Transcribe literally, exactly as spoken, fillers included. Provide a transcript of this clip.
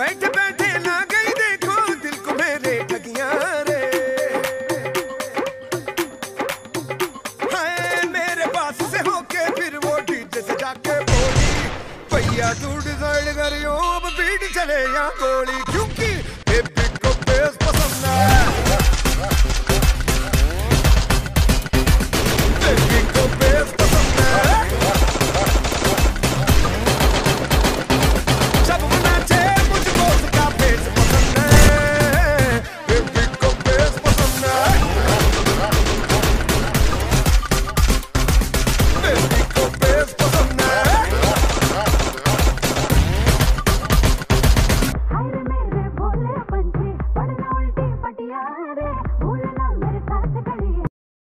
बैठ बैठे ना गई देखो दिल को मेरे ठगियां रे। हाय मेरे पास से होके फिर वो डीजे से जाके बोली भैया तू डिसाइड करियो अब बीट चले या गोली, क्योंकि